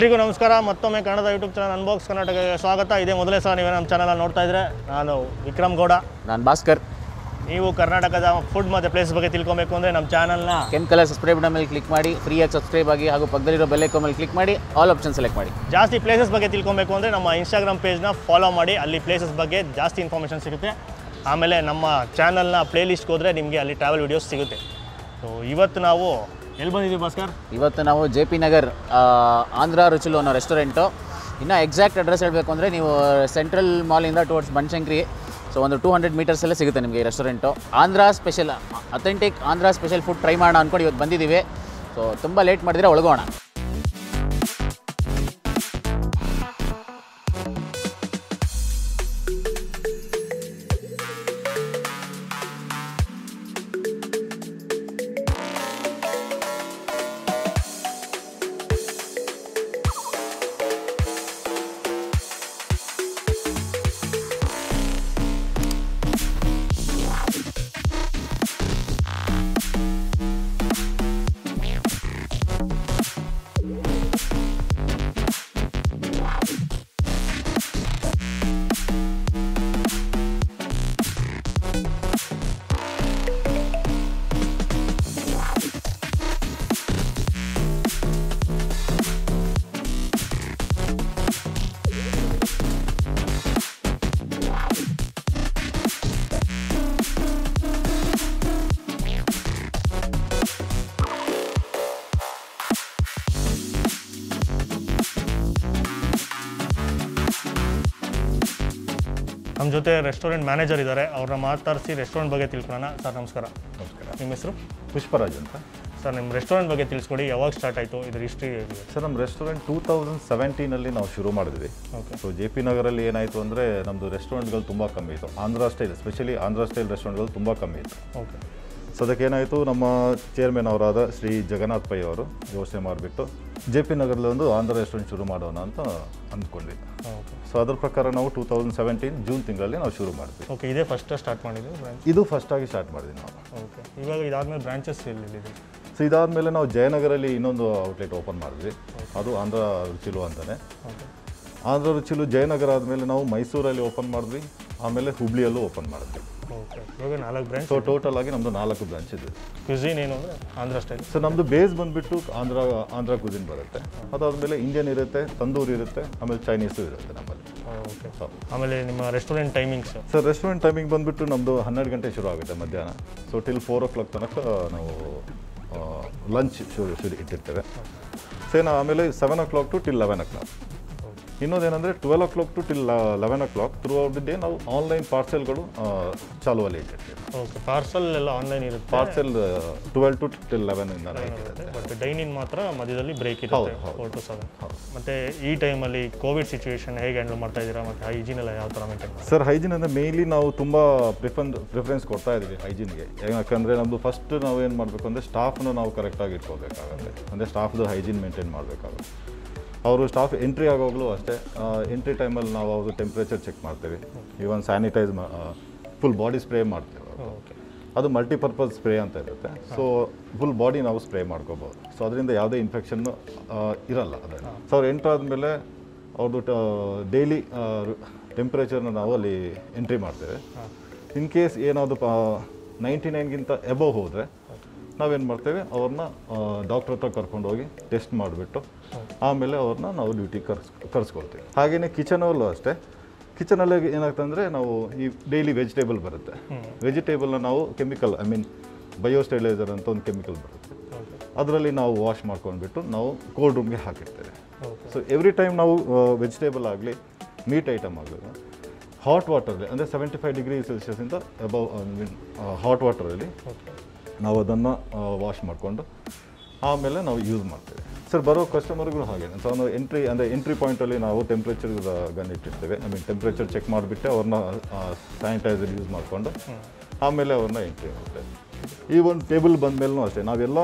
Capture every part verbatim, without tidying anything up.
ಎಲ್ರಿಗೂ ನಮಸ್ಕಾರ ಮತ್ತೊಮ್ಮೆ ಕನ್ನಡದ YouTube ಚಾನೆಲ್ ಅನ್ಬಾಕ್ಸ್ ಕರ್ನಾಟಕಕ್ಕೆ ಸ್ವಾಗತ ಇದೆ ಮೊದಲೇ ಸಹ ನೀವು ನಮ್ಮ ಚಾನೆಲ್ ಅನ್ನು ನೋಡ್ತಾ ಇದ್ರೆ ನಾನು ವಿಕ್ರಮ್ ಗೌಡ ನಾನು ಭಾಸ್ಕರ್ ನೀವು ಕರ್ನಾಟಕದ ಫುಡ್ ಮತ್ತೆ ಪ್ಲೇಸ್ ಬಗ್ಗೆ ತಿಳ್ಕೊಬೇಕು ಅಂದ್ರೆ ನಮ್ಮ ಚಾನೆಲ್ ನ ಕೆಂಪು ಕಲರ್ ಸಬ್ಸ್ಕ್ರೈಬ್ ಬಟನ್ ಮೇಲೆ ಕ್ಲಿಕ್ ಮಾಡಿ ಫ್ರೀ ಆಗಿ ಸಬ್ಸ್ಕ್ರೈಬ್ ಆಗಿ ಹಾಗೂ ಪಕ್ಕದಲ್ಲಿ ಇರೋ ಬೆಲ್ ಐಕಾನ್ ಮೇಲೆ ಕ್ಲಿಕ್ ಮಾಡಿ ಆಲ್ ಆಪ್ಷನ್ ಸೆಲೆಕ್ಟ್ ಮಾಡಿ ಜಾಸ್ತಿ ಪ್ಲೇಸಸ್ ಬಗ್ಗೆ ತಿಳ್ಕೊಬೇಕು ಅಂದ್ರೆ ನಮ್ಮ Instagram ಪೇಜ್ ನ ಫಾಲೋ ಮಾಡಿ ಅಲ್ಲಿ ಪ್ಲೇಸಸ್ ಬಗ್ಗೆ ಜಾಸ್ತಿ ಇನ್ಫಾರ್ಮೇಷನ್ ಸಿಗುತ್ತೆ ಆಮೇಲೆ ನಮ್ಮ ಚಾನೆಲ್ ನ ಪ್ಲೇಲಿಸ್ಟ್ ಗೆ ಹೋದ್ರೆ ನಿಮಗೆ ಅಲ್ಲಿ ಟ್ರಾವೆಲ್ ವಿಡಿಯೋಸ್ ಸಿಗುತ್ತೆ ಸೋ ಇವತ್ತು ನಾವು ಎಲ್ಲಿ ಬಂದಿದ್ದೀವಿ ಭಾಸ್ಕರ್ ಇವತ್ತು ನಾವು ಜೆ ಪಿ ನಗರ್ ಆಂಧ್ರ ರುಚುಲು ಅನ್ನೋ ರೆಸ್ಟೋರೆಂಟು ಇನ್ನೂ ಎಕ್ಸಾಕ್ಟ್ ಅಡ್ರೆಸ್ ಹೇಳಬೇಕು ಅಂದರೆ ನೀವು ಸೆಂಟ್ರಲ್ ಮಾಲಿಂದ ಟುವರ್ಡ್ಸ್ ಬನ್ಶಂಕ್ರಿ ಸೊ ಒಂದು ಟೂ ಹಂಡ್ರೆಡ್ ಮೀಟರ್ಸಲ್ಲೇ ಸಿಗುತ್ತೆ ನಿಮಗೆ ಈ restaurant Andhra special authentic Andhra special food try ಮಾಡೋಣ ಅಂದ್ಕೊಂಡು ಇವತ್ತು ಬಂದಿದ್ದೀವಿ ಸೊ ತುಂಬ ಲೇಟ್ ಮಾಡಿದರೆ ಒಳಗೋಣ ನಮ್ಮ ಜೊತೆ ರೆಸ್ಟೋರೆಂಟ್ ಮ್ಯಾನೇಜರ್ ಇದ್ದಾರೆ ಅವ್ರನ್ನ ಮಾತಾಡಿಸಿ ರೆಸ್ಟೋರೆಂಟ್ ಬಗ್ಗೆ ತಿಳ್ಕೊಳ್ಳೋಣ ಸರ್ ನಮಸ್ಕಾರ ನಮಸ್ಕಾರ ನಿಮ್ಮ ಹೆಸರು ಪುಷ್ಪರಾಜ್ ಅಂತ ಸರ್ ನಿಮ್ಮ ರೆಸ್ಟೋರೆಂಟ್ ಬಗ್ಗೆ ತಿಳಿಸ್ಕೊಡಿ ಯಾವಾಗ ಸ್ಟಾರ್ಟ್ ಆಯಿತು ಇದ್ರ ಹಿಸ್ಟ್ರಿ ಸರ್ ನಮ್ಮ ರೆಸ್ಟೋರೆಂಟ್ ಟೂ ತೌಸಂಡ್ ಸೆವೆಂಟೀನಲ್ಲಿ ನಾವು ಶುರು ಮಾಡಿದ್ವಿ ಓಕೆ ಸೊ ಜೆ ಪಿ ನಗರಲ್ಲಿ ಏನಾಯಿತು ಅಂದರೆ ನಮ್ಮದು ರೆಸ್ಟೋರೆಂಟ್ಗಳು ತುಂಬ ಕಮ್ಮಿ ಇತ್ತು Andhra style especially Andhra style ರೆಸ್ಟೋರೆಂಟ್ಗಳು ತುಂಬ ಕಮ್ಮಿ ಇತ್ತು ಓಕೆ ಸೊ ಅದಕ್ಕೇನಾಯಿತು ನಮ್ಮ ಚೇರ್ಮನ್ ಅವರಾದ ಶ್ರೀ ಜಗನ್ನಾಥ್ ಪೈ ಅವರು ಜೋಸೆ ಮಾರ್ಬಿಟ್ಟು ಜೆ ಪಿ ನಗರಲ್ಲೊಂದು ಆಂಧ್ರ ರೆಸ್ಟೋರೆಂಟ್ ಶುರು ಮಾಡೋಣ ಅಂತ ಅಂದ್ಕೊಂಡ್ವಿ ಸೊ ಅದ್ರ ಪ್ರಕಾರ ನಾವು ಟೂ ತೌಸಂಡ್ ಸೆವೆಂಟೀನ್ ಜೂನ್ ತಿಂಗಳಲ್ಲಿ ನಾವು ಶುರು ಮಾಡಿದ್ವಿ ಓಕೆ ಇದೇ ಫಸ್ಟ್ ಸ್ಟಾರ್ಟ್ ಮಾಡಿದ್ವಿ ಇದು ಫಸ್ಟಾಗಿ ಸ್ಟಾರ್ಟ್ ಮಾಡಿದ್ವಿ ನಾವು ಓಕೆ ಇವಾಗ ಇದಾದಮೇಲೆ ಬ್ರಾಂಚಸ್ ಎಲ್ಲಿದೆ ಸೊ ಇದಾದಮೇಲೆ ನಾವು ಜಯನಗರಲ್ಲಿ ಇನ್ನೊಂದು ಔಟ್ಲೆಟ್ ಓಪನ್ ಮಾಡಿದ್ವಿ ಅದು ಆಂಧ್ರ ರುಚಿಲು ಅಂತಲೇ ಆಂಧ್ರ ರುಚಿಲು ಜಯನಗರ ಆದಮೇಲೆ ನಾವು ಮೈಸೂರಲ್ಲಿ ಓಪನ್ ಮಾಡಿದ್ವಿ ಆಮೇಲೆ ಹುಬ್ಳಿಯಲ್ಲೂ ಓಪನ್ ಮಾಡಿದ್ವಿ ಓಕೆ ಇವಾಗ ನಾಲ್ಕು ಬ್ರಾಂಚ್ ಸೊ ಟೋಟಲ್ ಆಗಿ ನಮ್ಮದು ನಾಲ್ಕು ಬ್ರಾಂಚ್ ಇದೆ ಕ್ಯುಸಿನ್ ಏನು ಅಂದರೆ ಆಂಧ್ರ ಸ್ಟೈಲ್ ಸೊ ನಮ್ಮದು ಬೇಸ್ ಬಂದುಬಿಟ್ಟು ಆಂಧ್ರ ಆಂಧ್ರ ಕ್ಯುಸಿನ್ ಬರುತ್ತೆ ಅದಾದಮೇಲೆ ಇಂಡಿಯನ್ ಇರುತ್ತೆ ತಂದೂರಿ ಇರುತ್ತೆ ಆಮೇಲೆ ಚೈನೀಸು ಇರುತ್ತೆ ನಮ್ಮಲ್ಲಿ ಓಕೆ ಸೊ ಆಮೇಲೆ ನಿಮ್ಮ restaurant timings sir restaurant timing ಬಂದುಬಿಟ್ಟು ನಮ್ಮದು ಹನ್ನೆರಡು ಗಂಟೆ ಶುರು ಆಗುತ್ತೆ ಮಧ್ಯಾಹ್ನ so till four o'clock ತನಕ ನಾವು ಲಂಚ್ ಶುರು ಶುರು ಇಟ್ಟಿರ್ತೇವೆ ಸೊ ನಾವು ಆಮೇಲೆ seven o'clock to till eleven o'clock ಇನ್ನೊಂದೇನೆಂದರೆ twelve o'clock to till eleven o'clock throughout the day ನಾವು ಆನ್ಲೈನ್ ಪಾರ್ಸೆಲ್ಗಳು ಚಾಲುವಲ್ಲಿ ಇಟ್ಟಿರ್ತೀವಿ ಓಕೆ ಪಾರ್ಸೆಲ್ ಎಲ್ಲ ಆನ್ಲೈನ್ ಇರುತ್ತೆ parcel twelve to till eleven ಇಂದ ಬಟ್ ಡೈನಿಂಗ್ ಮಾತ್ರ ಮಧ್ಯದಲ್ಲಿ ಬ್ರೇಕ್ ಇರುತ್ತೆ ಫೋರ್ ಟು ಸೆವೆನ್ ಮತ್ತು ಈ ಟೈಮಲ್ಲಿ ಕೋವಿಡ್ ಸಿಚುವೇಷನ್ ಹೇಗೆ ಹ್ಯಾಂಡಲ್ ಮಾಡ್ತಾ ಇದ್ದೀರಾ ಮತ್ತು ಹೈಜೀನ್ ಎಲ್ಲ ಯಾವ ಥರ ಮೇಂಟೈನ್ ಸರ್ ಹೈಜೀನ್ ಅಂದರೆ ಮೇಯ್ಲಿ ನಾವು ತುಂಬ ಪ್ರಿಫನ್ ಪ್ರಿಫರೆನ್ಸ್ ಕೊಡ್ತಾ ಇದ್ದೀವಿ ಹೈಜೀನ್ಗೆ ಯಾಕಂದರೆ ನಮ್ಮದು ಫಸ್ಟ್ ನಾವು ಏನು ಮಾಡಬೇಕು ಅಂದರೆ ಸ್ಟಾಫ್ನ ನಾವು ಕರೆಕ್ಟಾಗಿ ಇಟ್ಕೋಬೇಕಾಗುತ್ತೆ ಅಂದರೆ ಸ್ಟಾಫ್ದು ಹೈಜೀನ್ ಮೇಂಟೈನ್ ಮಾಡಬೇಕಾಗುತ್ತೆ ಅವರು ಸ್ಟಾಫ್ ಎಂಟ್ರಿ ಆಗೋಗ್ಲೂ ಅಷ್ಟೇ ಎಂಟ್ರಿ ಟೈಮಲ್ಲಿ ನಾವು ಅವರು ಟೆಂಪ್ರೇಚರ್ ಚೆಕ್ ಮಾಡ್ತೀವಿ even sanitise full body spray ಮಾಡ್ತೀವಿ ಓಕೆ ಅದು ಮಲ್ಟಿಪರ್ಪಸ್ ಸ್ಪ್ರೇ ಅಂತ ಇರುತ್ತೆ ಸೊ ಫುಲ್ ಬಾಡಿ ನಾವು ಸ್ಪ್ರೇ ಮಾಡ್ಕೋಬೋದು ಸೊ ಅದರಿಂದ ಯಾವುದೇ ಇನ್ಫೆಕ್ಷನ್ನು ಇರಲ್ಲ ಅದನ್ನು ಸೊ ಅವ್ರು ಎಂಟ್ರಾದಮೇಲೆ ಅವ್ರದ್ದು ಡೈಲಿ ಟೆಂಪ್ರೇಚರ್ನ ನಾವು ಅಲ್ಲಿ ಎಂಟ್ರಿ ಮಾಡ್ತೇವೆ ಇನ್ ಕೇಸ್ ಏನಾದರೂ ನೈಂಟಿ ನೈನ್ಗಿಂತ ಎಬೋವ್ ಹೋದರೆ ನಾವೇನು ಮಾಡ್ತೇವೆ ಅವ್ರನ್ನ ಡಾಕ್ಟ್ರ್ ಹತ್ರ ಕರ್ಕೊಂಡೋಗಿ ಟೆಸ್ಟ್ ಮಾಡಿಬಿಟ್ಟು ಆಮೇಲೆ ಅವ್ರನ್ನ ನಾವು ಡ್ಯೂಟಿಗೆ ಕರ್ಸ್ ಕರ್ಸ್ಕೊಳ್ತೀವಿ ಹಾಗೆಯೇ ಕಿಚನಲ್ಲೂ ಅಷ್ಟೇ ಕಿಚನಲ್ಲಿ ಏನಾಗ್ತದೆ ಅಂದರೆ ನಾವು ಈ ಡೈಲಿ ವೆಜಿಟೇಬಲ್ ಬರುತ್ತೆ ವೆಜಿಟೇಬಲ್ನ ನಾವು ಕೆಮಿಕಲ್ ಐ ಮೀನ್ ಬಯೋಸ್ಟೈಲೈಸರ್ ಅಂತ ಒಂದು ಕೆಮಿಕಲ್ ಬರುತ್ತೆ ಅದರಲ್ಲಿ ನಾವು ವಾಶ್ ಮಾಡ್ಕೊಂಡ್ಬಿಟ್ಟು ನಾವು ಕೋಲ್ಡ್ ರೂಮ್ಗೆ ಹಾಕಿರ್ತೇವೆ ಸೊ ಎವ್ರಿ ಟೈಮ್ ನಾವು ವೆಜಿಟೇಬಲ್ ಆಗಲಿ ಮೀಟ್ ಐಟಮ್ ಆಗಲಿ ಹಾಟ್ ವಾಟರಲ್ಲಿ ಅಂದರೆ ಸೆವೆಂಟಿ ಫೈವ್ ಡಿಗ್ರಿ ಸೆಲ್ಸಿಯಸ್ಸಿಂದ ಅಬೌವ್ ಐ ಮೀನ್ ಹಾಟ್ ವಾಟರಲ್ಲಿ ನಾವು ಅದನ್ನು ವಾಶ್ ಮಾಡಿಕೊಂಡು ಆಮೇಲೆ ನಾವು ಯೂಸ್ ಮಾಡ್ತೇವೆ ಸರ್ ಬರೋ ಕಸ್ಟಮರ್ಗಳು ಹಾಗೆ ಸೊ ನಾವು ಎಂಟ್ರಿ ಅಂದರೆ ಎಂಟ್ರಿ ಪಾಯಿಂಟಲ್ಲಿ ನಾವು ಟೆಂಪ್ರೇಚರ್ ಗನ್ ಇಟ್ಟಿರ್ತೇವೆ ಐ ಮೀನ್ ಟೆಂಪ್ರೇಚರ್ ಚೆಕ್ ಮಾಡಿಬಿಟ್ಟು ಅವ್ರನ್ನ ಸ್ಯಾನಿಟೈಸರ್ ಯೂಸ್ ಮಾಡಿಕೊಂಡು ಆಮೇಲೆ ಅವ್ರನ್ನ ಎಂಟ್ರಿ ಮಾಡ್ತೇವೆ ಈ ಒಂದು ಟೇಬಲ್ ಬಂದ ಮೇಲೂ ಅಷ್ಟೇ ನಾವೆಲ್ಲ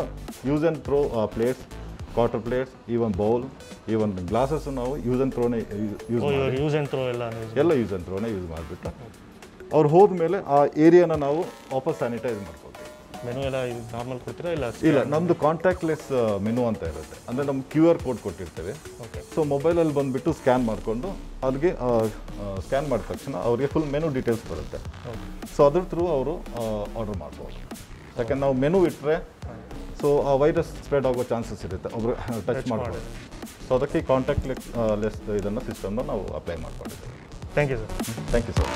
use and throw plates quarter plates ಈ ಒಂದು ಬೌಲ್ ಈ ಒಂದು ಗ್ಲಾಸಸ್ ನಾವು ಯೂಸ್ ಆ್ಯಂಡ್ ಥ್ರೋನೇ ಯೂಸ್ ಯೂಸ್ ಆ್ಯಂಡ್ ಥ್ರೋ ಎಲ್ಲ ಎಲ್ಲ ಯೂಸ್ ಆ್ಯಂಡ್ ಥ್ರೋನೇ ಯೂಸ್ ಮಾಡಿಬಿಟ್ಟು ಅವ್ರು ಹೋದ್ಮೇಲೆ ಆ ಏರಿಯಾನ ನಾವು ವಾಪಸ್ ಸ್ಯಾನಿಟೈಸ್ ಮಾಡ್ಕೊಳ್ತೀವಿ menu ella normal ಕೊಡ್ತೀರಾ ಇಲ್ಲ ಇಲ್ಲ ನಮ್ದು ಕಾಂಟ್ಯಾಕ್ಟ್ಲೆಸ್ ಮೆನು ಅಂತ ಇರುತ್ತೆ ಅಂದ್ರೆ ನಮ್ಮ ಕ್ಯೂಆರ್ ಕೋಡ್ ಕೊಟ್ಟಿರ್ತೀವಿ ಓಕೆ ಸೋ ಮೊಬೈಲ್ ಅಲ್ಲಿ ಬಂದ್ಬಿಟ್ಟು ಸ್ಕ್ಯಾನ್ ಮಾಡ್ಕೊಂಡು ಅವರಿಗೆ ಸ್ಕ್ಯಾನ್ ಮಾಡಿದ ತಕ್ಷಣ ಅವರಿಗೆ ಫುಲ್ ಮೆನು ಡೀಟೇಲ್ಸ್ ಬರುತ್ತೆ ಸೋ ಅದರ ತ್ರೂ ಅವರು ಆರ್ಡರ್ ಮಾಡಬಹುದು ಯಾಕಂದ್ರೆ ನಾವು ಮೆನು ಇಟ್ರೆ ಸೋ ಆ ವೈರಸ್ ಸ್ಪ್ರೆಡ್ ಆಗೋ ಚಾನ್ಸಸ್ ಇರುತ್ತೆ ಒಬ್ರು ಟಚ್ ಮಾಡಬಹುದು ಸೋ ಅದಕ್ಕೆ ಕಾಂಟ್ಯಾಕ್ಟ್ಲೆಸ್ ಲೆಸ್ ಇದನ್ನ ಸಿಸ್ಟಮ್ ನಾವು ಅಪ್ಲೈ ಮಾಡ್ಕೊಂಡಿದ್ದೀವಿ thank you sir thank you sir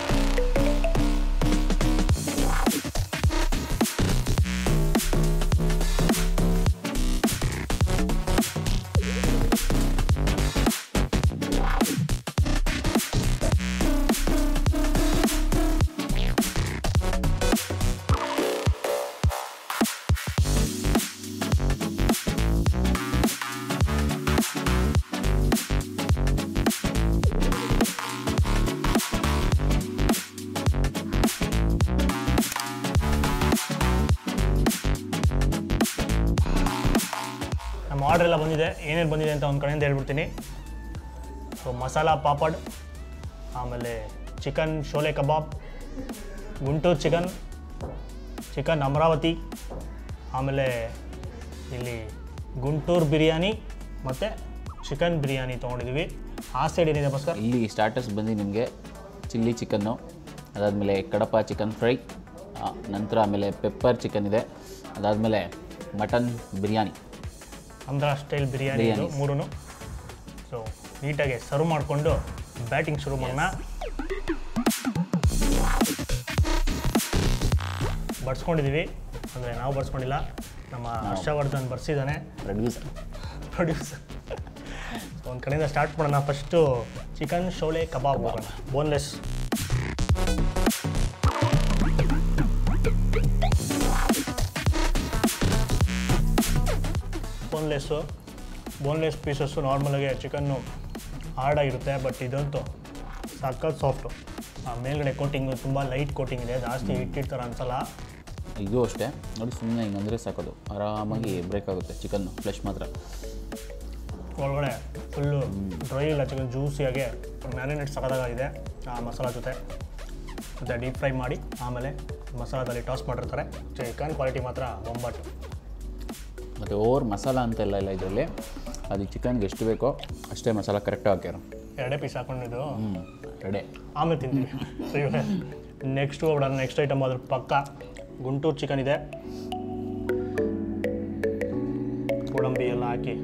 order ಎಲ್ಲ ಬಂದಿದೆ ಏನೇನು ಬಂದಿದೆ ಅಂತ ಒಂದು ಕಡೆಯಿಂದ ಹೇಳ್ಬಿಡ್ತೀನಿ ಸೊ ಮಸಾಲ ಪಾಪಡ್ ಆಮೇಲೆ chicken Sholay kebab Guntur chicken chicken Amaravati ಆಮೇಲೆ ಇಲ್ಲಿ ಗುಂಟೂರು ಬಿರಿಯಾನಿ ಮತ್ತು ಚಿಕನ್ ಬಿರಿಯಾನಿ ತೊಗೊಂಡಿದ್ದೀವಿ ಆ ಸೈಡ್ ಏನಿದೆ ಬಸ್ಕರ್ ಇಲ್ಲಿ ಸ್ಟಾರ್ಟರ್ಸ್ ಬಂದು ನಿಮಗೆ ಚಿಲ್ಲಿ ಚಿಕನ್ನು ಅದಾದಮೇಲೆ ಕಡಪ ಚಿಕನ್ ಫ್ರೈ ನಂತರ ಆಮೇಲೆ ಪೆಪ್ಪರ್ ಚಿಕನ್ ಇದೆ ಅದಾದಮೇಲೆ ಮಟನ್ ಬಿರಿಯಾನಿ ಆಂಧ್ರ ಸ್ಟೈಲ್ ಬಿರಿಯಾನಿ ಇದು ಮೂರೂ ಸೊ ನೀಟಾಗಿ ಸರ್ವ್ ಮಾಡಿಕೊಂಡು ಬ್ಯಾಟಿಂಗ್ ಶುರು ಮಾಡೋಣ ಬಡಿಸ್ಕೊಂಡಿದ್ದೀವಿ ಅಂದರೆ ನಾವು ಬಡಿಸ್ಕೊಂಡಿಲ್ಲ ನಮ್ಮ ಹರ್ಷವರ್ಧನ್ ಬರ್ಸಿದ್ದಾನೆ ಪ್ರೊಡ್ಯೂಸರ್ ಪ್ರೊಡ್ಯೂಸರ್ ಸೊ ಒಂದು ಕಡೆಯಿಂದ ಸ್ಟಾರ್ಟ್ ಮಾಡೋಣ ಫಸ್ಟು ಚಿಕನ್ ಶೋಲೆ ಕಬಾಬ್ ಮಾಡೋಣ ಬೋನ್ಲೆಸ್ ಬೋನ್ಲೆಸ್ಸು ಬೋನ್ಲೆಸ್ ಪೀಸಸ್ಸು ನಾರ್ಮಲಾಗಿ ಚಿಕನ್ನು ಹಾರ್ಡಾಗಿರುತ್ತೆ ಬಟ್ ಇದಂತೂ ಸಾಕಷ್ಟು ಸಾಫ್ಟು ಮೇಲ್ಗಡೆ ಕೋಟಿಂಗು ತುಂಬ ಲೈಟ್ ಕೋಟಿಂಗ್ ಇದೆ ಜಾಸ್ತಿ ಇಟ್ಟಿರ್ತಾರೆ ಅನ್ಸಲ್ಲ ಇದು ಅಷ್ಟೇ ನೋಡಿ ಸುಮ್ಮನೆ ಹಿಂಗಂದರೆ ಸಾಕೋದು ಆರಾಮಾಗಿ ಬ್ರೇಕ್ ಆಗುತ್ತೆ ಚಿಕನ್ನು ಫ್ಲೆಶ್ ಮಾತ್ರ ಒಳಗಡೆ ಫುಲ್ಲು ಡ್ರೈ ಇಲ್ಲ ಚಿಕನ್ ಜ್ಯೂಸಿಯಾಗೆ ಮ್ಯಾರಿನೇಟ್ ಸಕ್ಕದಾಗಿದೆ ಆ ಮಸಾಲ ಜೊತೆ ಮತ್ತು ಡೀಪ್ ಫ್ರೈ ಮಾಡಿ ಆಮೇಲೆ ಮಸಾಲದಲ್ಲಿ ಟಾಸ್ ಮಾಡಿರ್ತಾರೆ ಚಿಕನ್ ಕ್ವಾಲಿಟಿ ಮಾತ್ರ ಬೊಂಬಾಟು ಮತ್ತು ಓವರ್ ಮಸಾಲ ಅಂತೆಲ್ಲ ಇಲ್ಲ ಇದರಲ್ಲಿ ಅದು ಚಿಕನ್ಗೆ ಎಷ್ಟು ಬೇಕೋ ಅಷ್ಟೇ ಮಸಾಲ ಕರೆಕ್ಟಾಗಿ ಹಾಕ್ಯಾರು ಎರಡೇ ಪೀಸ್ ಹಾಕೊಂಡಿದ್ದು ಹ್ಞೂ ಎರಡೇ ಆಮೇಲೆ ತಿಂತೀವಿ ನೆಕ್ಸ್ಟ್ ಹೋಗ್ಬಿಡ ನೆಕ್ಸ್ಟ್ ಐಟಮ್ ಅದ್ರ ಪಕ್ಕ ಗುಂಟೂರು ಚಿಕನ್ ಇದೆ ಗೋಡಂಬಿ ಎಲ್ಲ ಹಾಕಿ